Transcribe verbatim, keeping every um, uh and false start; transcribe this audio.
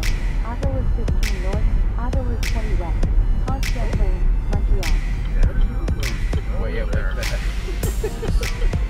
west, Ottawa is fifteen north, Ottawa is twenty west, Constant Lane, Montreal. Yeah, way up there.